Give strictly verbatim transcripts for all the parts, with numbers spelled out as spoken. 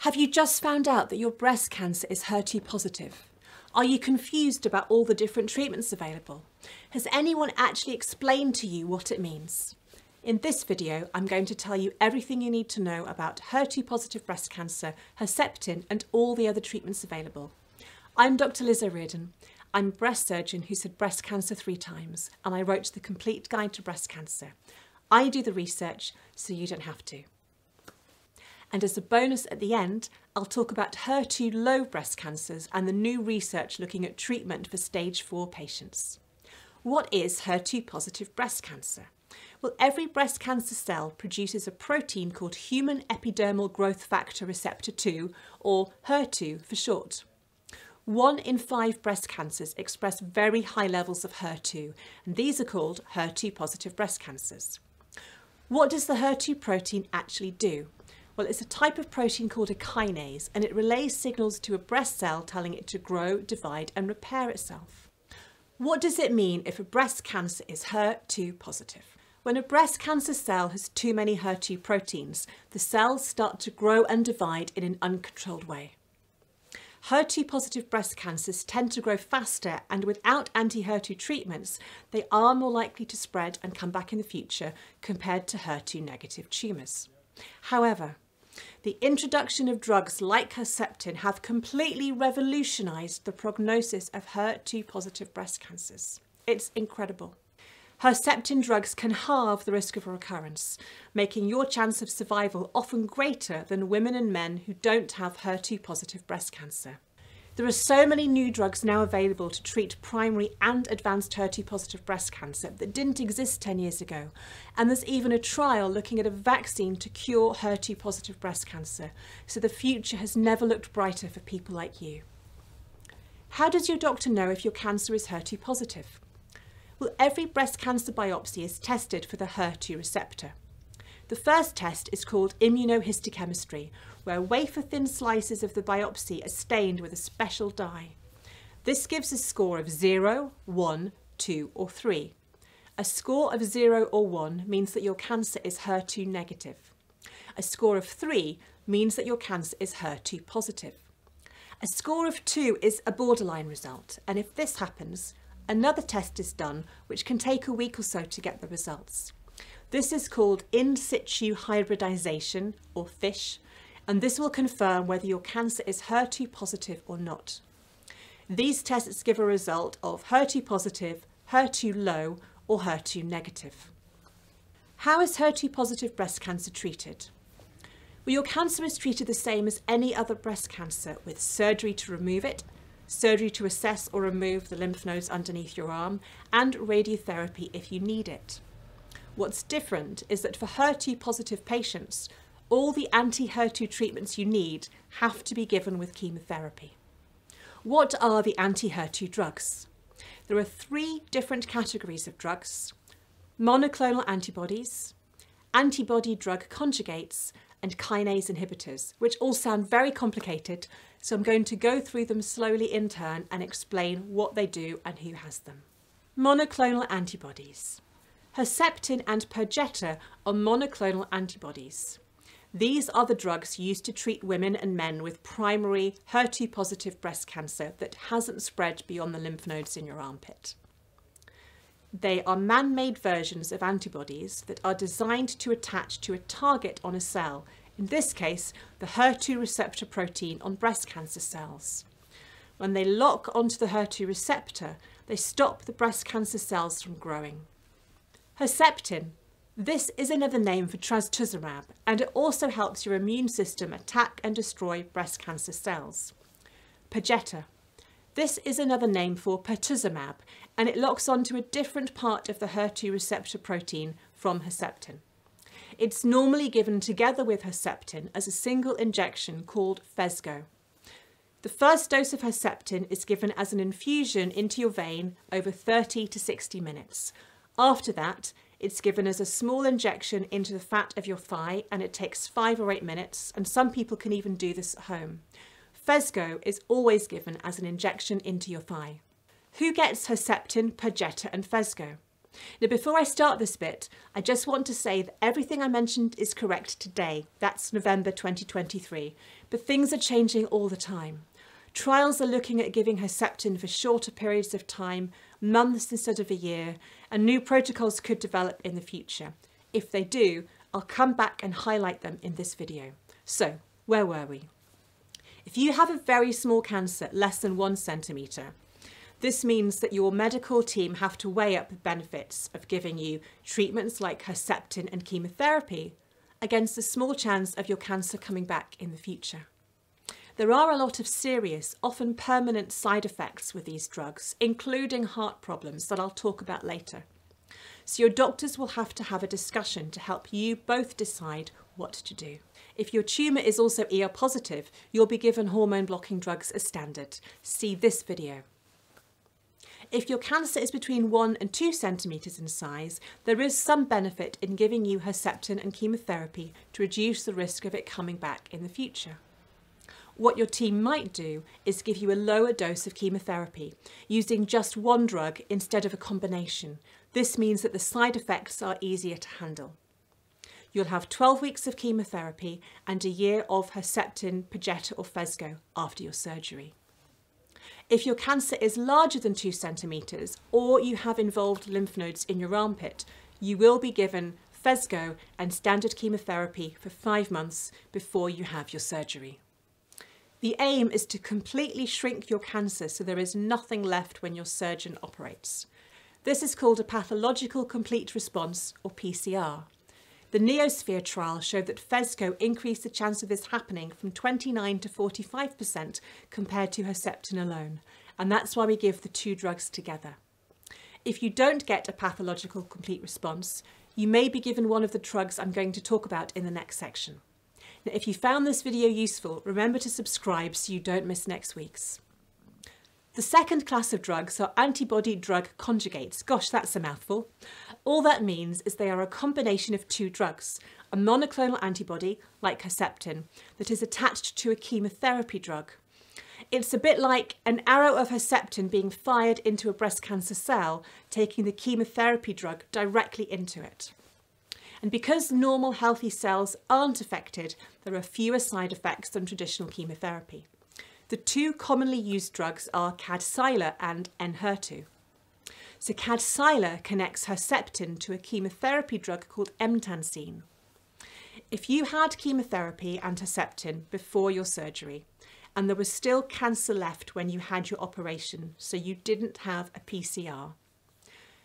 Have you just found out that your breast cancer is H E R two positive? Are you confused about all the different treatments available? Has anyone actually explained to you what it means? In this video, I'm going to tell you everything you need to know about H E R two positive breast cancer, Herceptin, and all the other treatments available. I'm Doctor Liz O'Riordan. I'm a breast surgeon who's had breast cancer three times, and I wrote the Complete Guide to Breast Cancer. I do the research, so you don't have to. And as a bonus at the end, I'll talk about H E R two low breast cancers and the new research looking at treatment for stage four patients. What is H E R two positive breast cancer? Well, every breast cancer cell produces a protein called human epidermal growth factor receptor two, or H E R two for short. One in five breast cancers express very high levels of H E R two, and these are called H E R two positive breast cancers. What does the H E R two protein actually do? Well, it's a type of protein called a kinase, and it relays signals to a breast cell telling it to grow, divide, and repair itself. What does it mean if a breast cancer is H E R two positive? When a breast cancer cell has too many H E R two proteins, the cells start to grow and divide in an uncontrolled way. H E R two positive breast cancers tend to grow faster, and without anti-H E R two treatments, they are more likely to spread and come back in the future compared to H E R two negative tumours. However, the introduction of drugs like Herceptin have completely revolutionised the prognosis of H E R two positive breast cancers. It's incredible. Herceptin drugs can halve the risk of recurrence, making your chance of survival often greater than women and men who don't have H E R two positive breast cancer. There are so many new drugs now available to treat primary and advanced H E R two positive breast cancer that didn't exist ten years ago. And there's even a trial looking at a vaccine to cure H E R two positive breast cancer. So the future has never looked brighter for people like you. How does your doctor know if your cancer is H E R two positive? Well, every breast cancer biopsy is tested for the H E R two receptor. The first test is called immunohistochemistry, where wafer-thin slices of the biopsy are stained with a special dye. This gives a score of zero, one, two or three. A score of zero or one means that your cancer is H E R two negative. A score of three means that your cancer is H E R two positive. A score of two is a borderline result, and if this happens, another test is done, which can take a week or so to get the results. This is called in situ hybridization, or FISH, and this will confirm whether your cancer is H E R two positive or not. These tests give a result of H E R two positive, H E R two low, or H E R two negative. How is H E R two positive breast cancer treated? Well, your cancer is treated the same as any other breast cancer, with surgery to remove it, surgery to assess or remove the lymph nodes underneath your arm, and radiotherapy if you need it. What's different is that for H E R two positive patients, all the anti-H E R two treatments you need have to be given with chemotherapy. What are the anti-H E R two drugs? There are three different categories of drugs: monoclonal antibodies, antibody drug conjugates, and kinase inhibitors, which all sound very complicated, so I'm going to go through them slowly in turn and explain what they do and who has them. Monoclonal antibodies. Herceptin and Perjeta are monoclonal antibodies. These are the drugs used to treat women and men with primary H E R two positive breast cancer that hasn't spread beyond the lymph nodes in your armpit. They are man-made versions of antibodies that are designed to attach to a target on a cell, in this case the H E R two receptor protein on breast cancer cells. When they lock onto the H E R two receptor, they stop the breast cancer cells from growing. Herceptin. This is another name for trastuzumab, and it also helps your immune system attack and destroy breast cancer cells. Perjeta. This is another name for pertuzumab, and it locks onto a different part of the H E R two receptor protein from Herceptin. It's normally given together with Herceptin as a single injection called Phesgo. The first dose of Herceptin is given as an infusion into your vein over thirty to sixty minutes. After that, it's given as a small injection into the fat of your thigh, and it takes five or eight minutes, and some people can even do this at home. Phesgo is always given as an injection into your thigh. Who gets Herceptin, Perjeta and Phesgo? Now, before I start this bit, I just want to say that everything I mentioned is correct today. That's November twenty twenty-three, but things are changing all the time. Trials are looking at giving Herceptin for shorter periods of time, months instead of a year, and new protocols could develop in the future. If they do, I'll come back and highlight them in this video. So, where were we? If you have a very small cancer, less than one centimetre, this means that your medical team have to weigh up the benefits of giving you treatments like Herceptin and chemotherapy against the small chance of your cancer coming back in the future. There are a lot of serious, often permanent side effects with these drugs, including heart problems that I'll talk about later. So your doctors will have to have a discussion to help you both decide what to do. If your tumour is also E R positive, you'll be given hormone blocking drugs as standard. See this video. If your cancer is between one and two centimetres in size, there is some benefit in giving you Herceptin and chemotherapy to reduce the risk of it coming back in the future. What your team might do is give you a lower dose of chemotherapy, using just one drug instead of a combination. This means that the side effects are easier to handle. You'll have twelve weeks of chemotherapy and a year of Herceptin, Perjeta or Phesgo after your surgery. If your cancer is larger than two centimetres or you have involved lymph nodes in your armpit, you will be given Phesgo and standard chemotherapy for five months before you have your surgery. The aim is to completely shrink your cancer so there is nothing left when your surgeon operates. This is called a pathological complete response, or P C R. The Neosphere trial showed that Phesgo increased the chance of this happening from twenty-nine to forty-five percent compared to Herceptin alone, and that's why we give the two drugs together. If you don't get a pathological complete response, you may be given one of the drugs I'm going to talk about in the next section. Now, if you found this video useful, remember to subscribe so you don't miss next week's. The second class of drugs are antibody drug conjugates. Gosh, that's a mouthful. All that means is they are a combination of two drugs, a monoclonal antibody, like Herceptin, that is attached to a chemotherapy drug. It's a bit like an arrow of Herceptin being fired into a breast cancer cell, taking the chemotherapy drug directly into it. And because normal healthy cells aren't affected, there are fewer side effects than traditional chemotherapy. The two commonly used drugs are Kadcyla and Enhertu. So Kadcyla connects Herceptin to a chemotherapy drug called Emtansine. If you had chemotherapy and Herceptin before your surgery, and there was still cancer left when you had your operation, so you didn't have a P C R,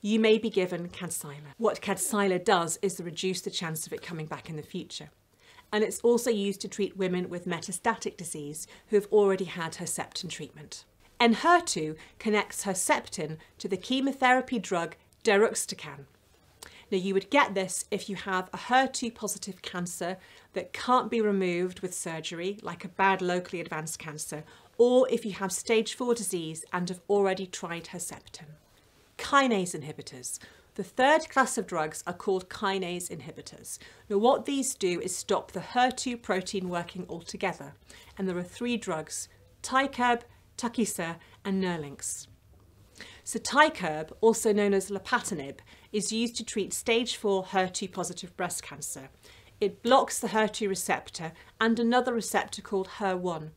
you may be given Kadcyla. What Kadcyla does is reduce the chance of it coming back in the future. And it's also used to treat women with metastatic disease who have already had Herceptin treatment. Enhertu connects Herceptin to the chemotherapy drug Deruxtecan. Now, you would get this if you have a H E R two positive cancer that can't be removed with surgery, like a bad locally advanced cancer, or if you have stage four disease and have already tried Herceptin. Kinase inhibitors. The third class of drugs are called kinase inhibitors. Now, what these do is stop the H E R two protein working altogether. And there are three drugs, Tykerb, Tukysa and Nerlynx. So Tykerb, also known as Lapatinib, is used to treat stage four H E R two positive breast cancer. It blocks the H E R two receptor and another receptor called H E R one.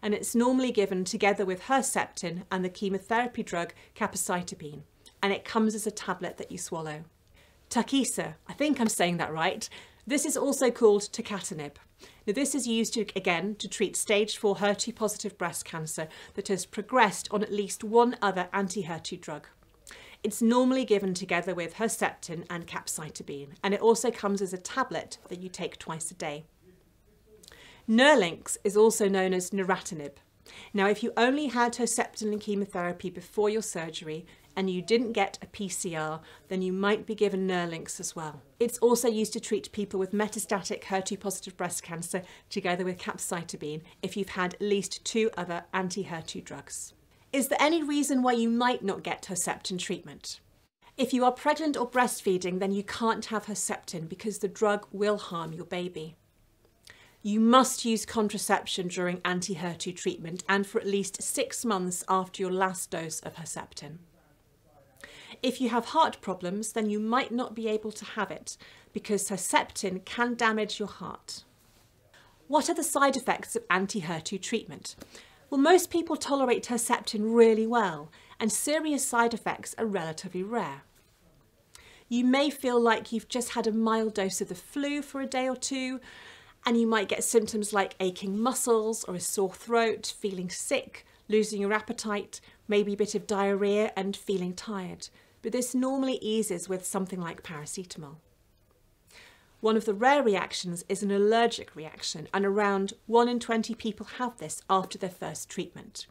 And it's normally given together with Herceptin and the chemotherapy drug capecitabine. And it comes as a tablet that you swallow. Tukysa, I think I'm saying that right. This is also called tucatinib. Now, this is used to, again to treat stage four H E R two positive breast cancer that has progressed on at least one other anti-H E R two drug. It's normally given together with Herceptin and capecitabine, and it also comes as a tablet that you take twice a day. Nerlynx is also known as Neratinib. Now, if you only had Herceptin and chemotherapy before your surgery, and you didn't get a P C R, then you might be given Nerlynx as well. It's also used to treat people with metastatic H E R two positive breast cancer together with capecitabine if you've had at least two other anti-H E R two drugs. Is there any reason why you might not get Herceptin treatment? If you are pregnant or breastfeeding, then you can't have Herceptin because the drug will harm your baby. You must use contraception during anti-H E R two treatment and for at least six months after your last dose of Herceptin. if you have heart problems, then you might not be able to have it because Herceptin can damage your heart. What are the side effects of anti-H E R two treatment? Well, most people tolerate Herceptin really well, and serious side effects are relatively rare. You may feel like you've just had a mild dose of the flu for a day or two, and you might get symptoms like aching muscles or a sore throat, feeling sick, losing your appetite, maybe a bit of diarrhea and feeling tired. But this normally eases with something like paracetamol. One of the rare reactions is an allergic reaction, and around one in twenty people have this after their first treatment.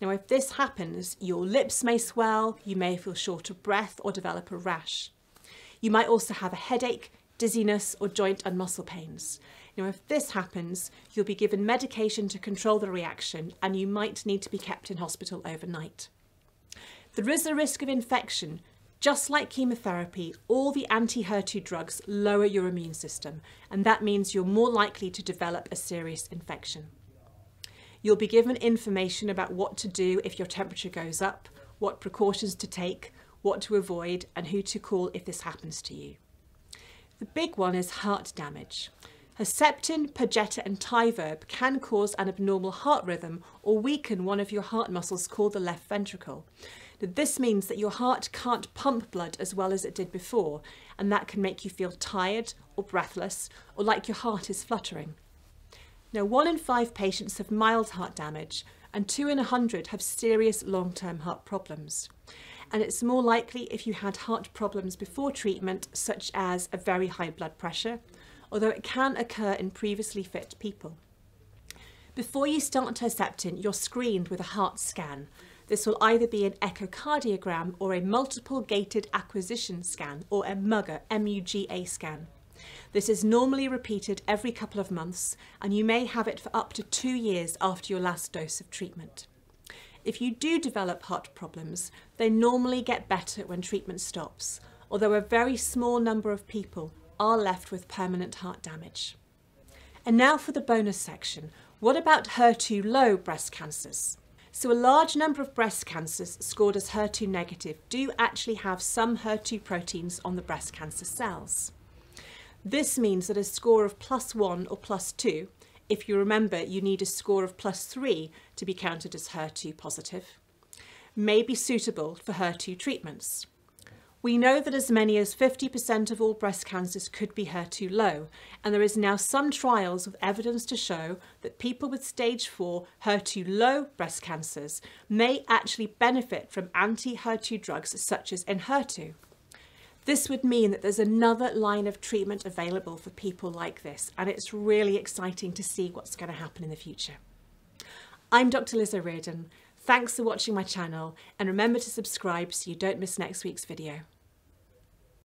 Now, if this happens, your lips may swell, you may feel short of breath or develop a rash. You might also have a headache, dizziness or joint and muscle pains. Now, if this happens, you'll be given medication to control the reaction, and you might need to be kept in hospital overnight. There is a risk of infection. Just like chemotherapy, all the anti-H E R two drugs lower your immune system, and that means you're more likely to develop a serious infection. You'll be given information about what to do if your temperature goes up, what precautions to take, what to avoid, and who to call if this happens to you. The big one is heart damage. Herceptin, Perjeta and Tykerb can cause an abnormal heart rhythm or weaken one of your heart muscles called the left ventricle. Now, this means that your heart can't pump blood as well as it did before, and that can make you feel tired or breathless or like your heart is fluttering. Now, one in five patients have mild heart damage and two in a hundred have serious long-term heart problems. And it's more likely if you had heart problems before treatment, such as a very high blood pressure, although it can occur in previously fit people. Before you start Herceptin, you're screened with a heart scan. This will either be an echocardiogram or a multiple gated acquisition scan, or a MUGA, M U G A scan. This is normally repeated every couple of months, and you may have it for up to two years after your last dose of treatment. If you do develop heart problems, they normally get better when treatment stops, although a very small number of people are left with permanent heart damage. And now for the bonus section. What about H E R two low breast cancers? So a large number of breast cancers scored as H E R two negative do actually have some H E R two proteins on the breast cancer cells. This means that a score of plus one or plus two, if you remember you need a score of plus three to be counted as H E R two positive, may be suitable for H E R two treatments. We know that as many as fifty percent of all breast cancers could be H E R two low, and there is now some trials with evidence to show that people with stage four H E R two low breast cancers may actually benefit from anti-H E R two drugs such as Enhertu. This would mean that there's another line of treatment available for people like this, and it's really exciting to see what's going to happen in the future. I'm Doctor Liz O'Riordan. Thanks for watching my channel, and remember to subscribe so you don't miss next week's video.